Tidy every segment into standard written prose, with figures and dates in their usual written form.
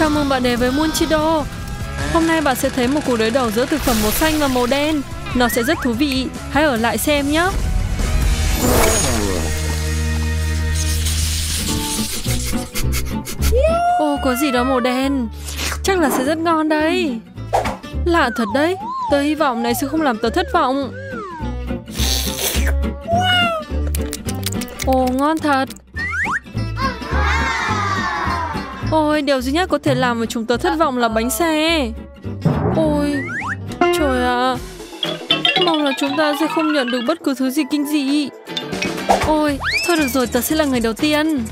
Chào mừng bạn đến với Multi DO. Hôm nay bạn sẽ thấy một cuộc đối đầu giữa thực phẩm màu xanh và màu đen. Nó sẽ rất thú vị, hãy ở lại xem nhé. Ô, có gì đó màu đen. Chắc là sẽ rất ngon đấy. Lạ thật đấy, tớ hy vọng này sẽ không làm tớ thất vọng. Ồ, ngon thật. Ôi, điều duy nhất có thể làm mà chúng tớ thất vọng là bánh xe. Ôi, trời ạ. Mong là chúng ta sẽ không nhận được bất cứ thứ gì kinh dị. Ôi, thôi được rồi, tớ sẽ là người đầu tiên.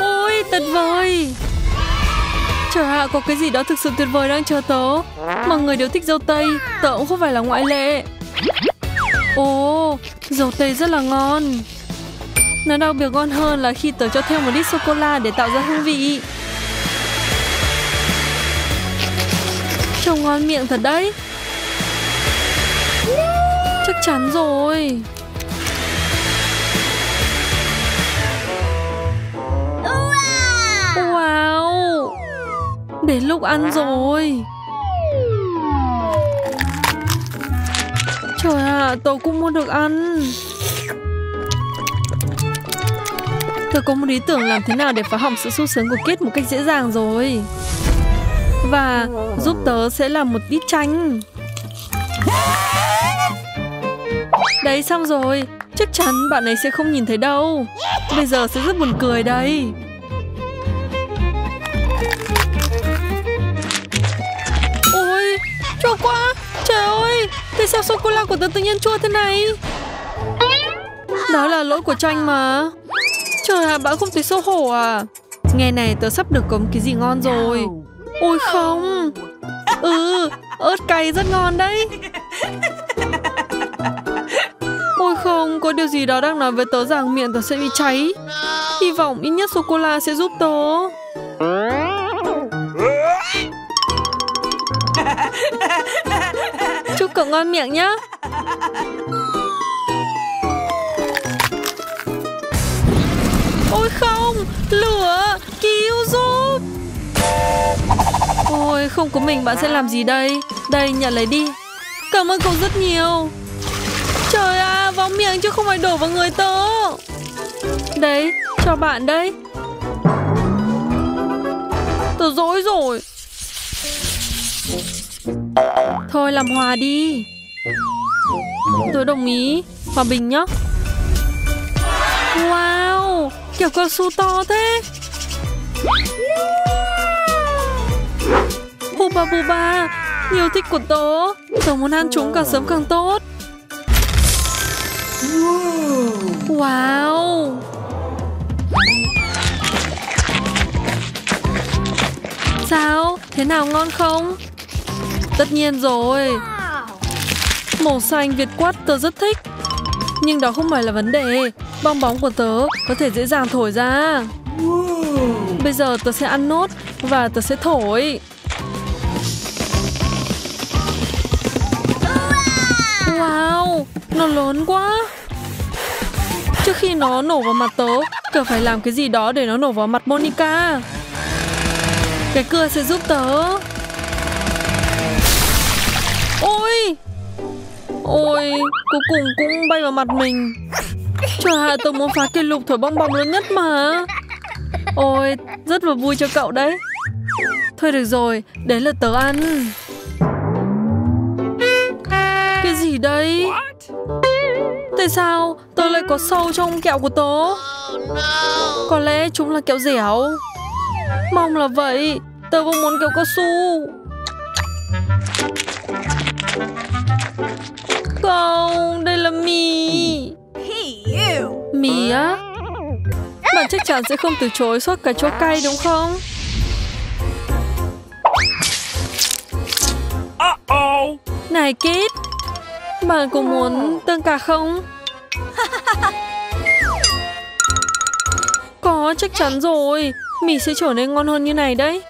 Ôi, tuyệt vời. Trời ạ, có cái gì đó thực sự tuyệt vời đang chờ tớ. Mà người đều thích dâu tây, tớ cũng không phải là ngoại lệ. Ồ, dâu tây rất là ngon. Nó đặc biệt ngon hơn là khi tớ cho thêm một lít sô-cô-la để tạo ra hương vị. Trông ngon miệng thật đấy. Chắc chắn rồi. Wow, đến lúc ăn rồi. Trời ạ, tớ cũng muốn được ăn. Tôi có một ý tưởng làm thế nào để phá hỏng sự sung sướng của Kate một cách dễ dàng rồi. Và giúp tớ sẽ làm một ít chanh. Đấy, xong rồi. Chắc chắn bạn ấy sẽ không nhìn thấy đâu. Bây giờ sẽ rất buồn cười đây. Ôi, chua quá. Trời ơi, tại sao sô-cô-la của tớ tự nhiên chua thế này? Đó là lỗi của chanh mà. Trời ạ, bạn không thấy xấu hổ à? Ngày này tớ sắp được cống cái gì ngon rồi. Ôi không. Ớt cay rất ngon đấy. Ôi không, có điều gì đó đang nói với tớ rằng miệng tớ sẽ bị cháy. Hy vọng ít nhất sô-cô-la sẽ giúp tớ. Chúc cậu ngon miệng nhé. Ôi không, lửa, cứu giúp. Ôi, không có mình bạn sẽ làm gì đây? Đây, nhận lấy đi. Cảm ơn cậu rất nhiều. Trời ạ, vào miệng chứ không phải đổ vào người tớ. Đấy, cho bạn đấy. Tớ dỗi rồi. Thôi làm hòa đi. Tớ đồng ý, hòa bình nhá. Wow, kiểu cao su to thế. Bùba bùba, nhiều thích của tớ. Tớ muốn ăn chúng càng sớm càng tốt. Wow. Sao, thế nào ngon không? Tất nhiên rồi. Màu xanh Việt quất tớ rất thích. Nhưng đó không phải là vấn đề. Bong bóng của tớ có thể dễ dàng thổi ra. Bây giờ tớ sẽ ăn nốt. Và tớ sẽ thổi. Wow, nó lớn quá. Trước khi nó nổ vào mặt tớ, tớ phải làm cái gì đó để nó nổ vào mặt Monica. Cái cưa sẽ giúp tớ. Ôi, ôi, cuối cùng cũng bay vào mặt mình. Trời ạ, tôi muốn phá kỷ lục thổi bong bóng lớn nhất mà. Ôi, rất là vui cho cậu đấy. Thôi được rồi, đấy là tớ ăn. Cái gì đấy? Tại sao tớ lại có sâu trong kẹo của tớ? Có lẽ chúng là kẹo dẻo. Mong là vậy, tớ vẫn muốn kẹo cao su. Không, đây là mì. Mì á? Bạn chắc chắn sẽ không từ chối sốt cà chua cay đúng không? Này Kate, bạn có muốn tương cà không? Có, chắc chắn rồi. Mì sẽ trở nên ngon hơn như này đấy.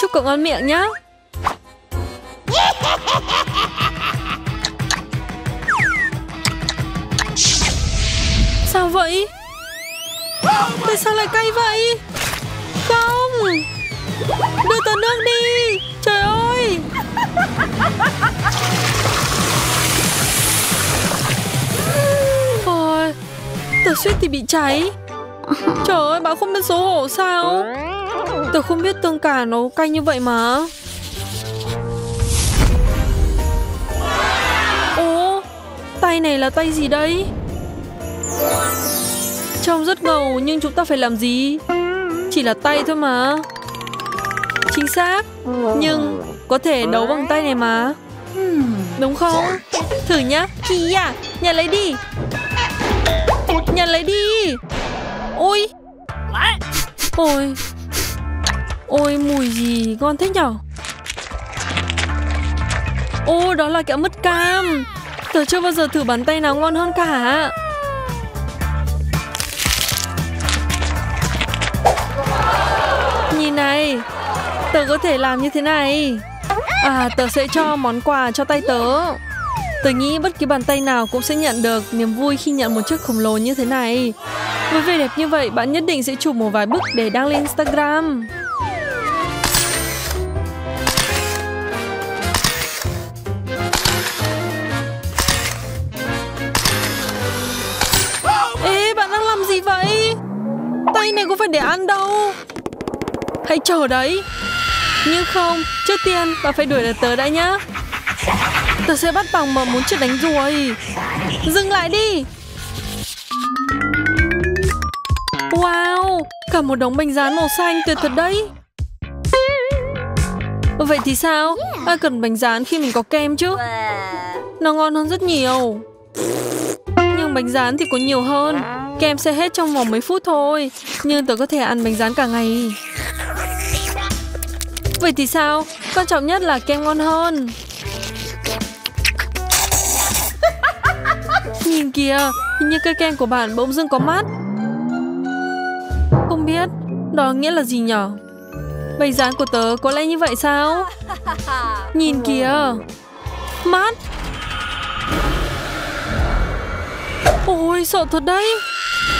Chúc cậu ngon miệng nhá. Sao vậy? Tại sao lại cay vậy? Không, đưa tớ nước đi. Trời ơi. Ôi, tớ suýt thì bị cháy. Trời ơi, bà không biết xấu hổ sao? Tớ không biết tương cả nó cay như vậy mà. Ồ, tay này là tay gì đây? Trông rất ngầu, nhưng chúng ta phải làm gì? Chỉ là tay thôi mà. Chính xác. Nhưng có thể nấu bằng tay này mà, đúng không? Thử nhá. Kìa, nhận lấy đi. Nhận lấy đi. Ôi. Ôi. Ôi, mùi gì ngon thế nhở? Ô, đó là kẹo mứt cam. Tớ chưa bao giờ thử bàn tay nào ngon hơn cả. Nhìn này, tớ có thể làm như thế này. À, tớ sẽ cho món quà cho tay tớ. Tớ nghĩ bất kỳ bàn tay nào cũng sẽ nhận được niềm vui khi nhận một chiếc khổng lồ như thế này. Với vẻ đẹp như vậy, bạn nhất định sẽ chụp một vài bức để đăng lên Instagram. Ê, bạn đang làm gì vậy? Tay này có phải để ăn đâu. Hãy chờ đấy. Nhưng không, trước tiên bạn phải đuổi lại tớ đã nhá. Tớ sẽ bắt bằng mà muốn chết đánh ruồi. Dừng lại đi. Wow, cả một đống bánh rán màu xanh, tuyệt thật đấy. Vậy thì sao? Ai cần bánh rán khi mình có kem chứ? Nó ngon hơn rất nhiều. Nhưng bánh rán thì có nhiều hơn. Kem sẽ hết trong vòng mấy phút thôi. Nhưng tớ có thể ăn bánh rán cả ngày. Vậy thì sao? Quan trọng nhất là kem ngon hơn. Nhìn kìa, hình như cây kem của bạn bỗng dưng có mắt. Không biết, đó nghĩa là gì nhở? Bánh rán của tớ có lẽ như vậy sao? Nhìn kìa. Mắt. Ôi, sợ thật đấy.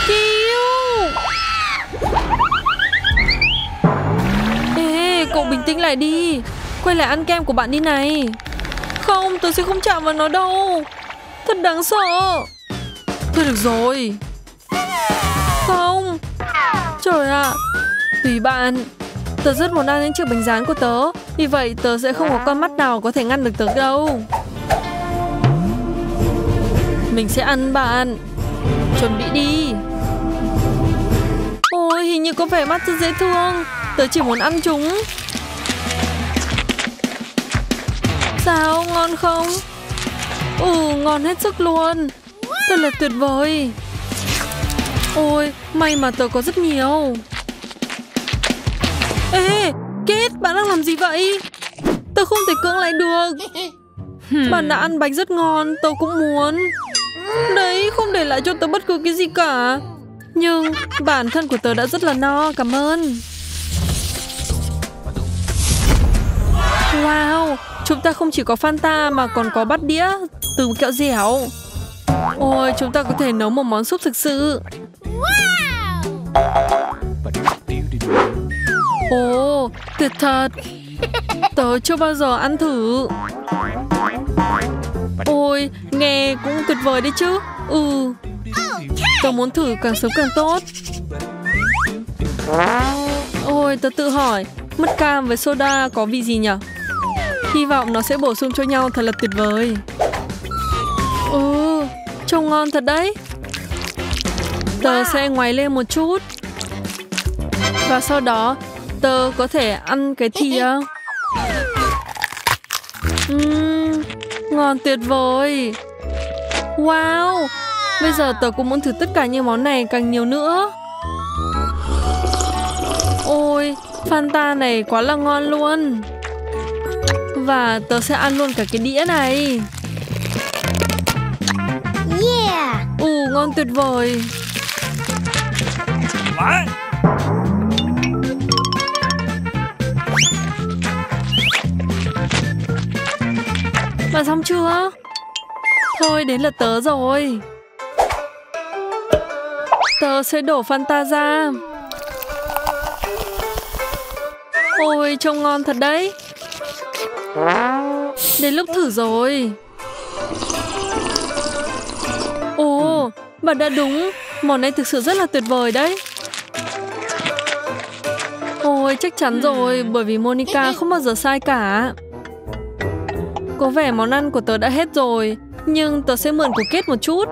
Kiêu. Ê, cậu bình tĩnh lại đi. Quay lại ăn kem của bạn đi này. Không, tớ sẽ không chạm vào nó đâu. Thật đáng sợ. Thôi được rồi. Không. Trời ạ. Tùy bạn. Tớ rất muốn ăn những chiếc bánh rán của tớ. Vì vậy tớ sẽ không có con mắt nào có thể ngăn được tớ đâu. Mình sẽ ăn bạn. Chuẩn bị đi. Ôi, hình như có vẻ mắt rất dễ thương. Tớ chỉ muốn ăn chúng. Sao, ngon không? Ừ, ngon hết sức luôn. Thật là tuyệt vời. Ôi, may mà tớ có rất nhiều. Ê, Kết, bạn đang làm gì vậy? Tớ không thể cưỡng lại được. Bạn đã ăn bánh rất ngon, tớ cũng muốn. Đấy, không để lại cho tớ bất cứ cái gì cả. Nhưng bản thân của tớ đã rất là no, cảm ơn. Wow, chúng ta không chỉ có Fanta mà còn có bát đĩa từ kẹo dẻo. Ôi, chúng ta có thể nấu một món súp thực sự. Ồ, tuyệt thật. Tớ chưa bao giờ ăn thử. Ôi, nghe cũng tuyệt vời đấy chứ. Ừ, tớ muốn thử càng sớm càng tốt. Ôi, tớ tự hỏi mứt cam với soda có vị gì nhỉ? Hy vọng nó sẽ bổ sung cho nhau, thật là tuyệt vời. Ừ, trông ngon thật đấy. Tớ sẽ ngoáy lên một chút. Và sau đó tớ có thể ăn cái thìa. Ngon tuyệt vời. Wow, bây giờ tớ cũng muốn thử tất cả những món này càng nhiều nữa. Ôi, Fanta này quá là ngon luôn. Và tớ sẽ ăn luôn cả cái đĩa này. Yeah. Ừ, ngon tuyệt vời. Bạn xong chưa? Thôi, đến lượt tớ rồi. Tớ sẽ đổ Fanta ra. Ôi, trông ngon thật đấy. Đến lúc thử rồi. Ồ, bạn đã đúng. Món này thực sự rất là tuyệt vời đấy. Ôi, chắc chắn rồi, bởi vì Monica không bao giờ sai cả. Có vẻ món ăn của tớ đã hết rồi, nhưng tớ sẽ mượn của Kết một chút.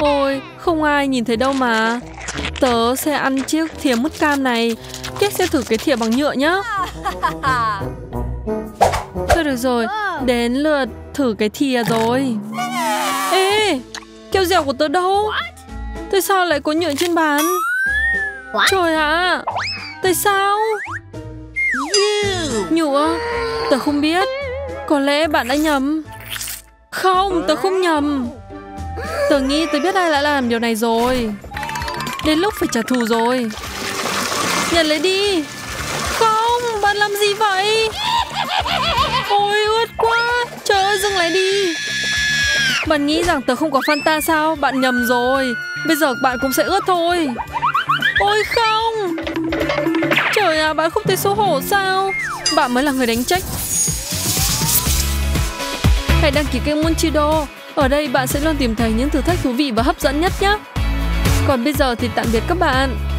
Ôi, không ai nhìn thấy đâu mà. Tớ sẽ ăn chiếc thìa mút cam này. Kết sẽ thử cái thìa bằng nhựa nhá. Thôi được rồi, đến lượt thử cái thìa rồi. Ê, keo dẻo của tớ đâu? Tại sao lại có nhựa trên bàn? Trời ạ, tại sao? Nhựa? Tớ không biết. Có lẽ bạn đã nhầm. Không, tớ không nhầm. Tớ nghĩ tớ biết ai đã làm điều này rồi. Đến lúc phải trả thù rồi. Nhận lấy đi. Không, bạn làm gì vậy? Ôi, ướt quá. Trời ơi, dừng lại đi. Bạn nghĩ rằng tớ không có Fanta sao? Bạn nhầm rồi. Bây giờ bạn cũng sẽ ướt thôi. Ôi không. Trời ạ, bạn không thấy xấu hổ sao? Bạn mới là người đánh trách. Hãy đăng ký kênh Multi DO. Ở đây bạn sẽ luôn tìm thấy những thử thách thú vị và hấp dẫn nhất nhé. Còn bây giờ thì tạm biệt các bạn.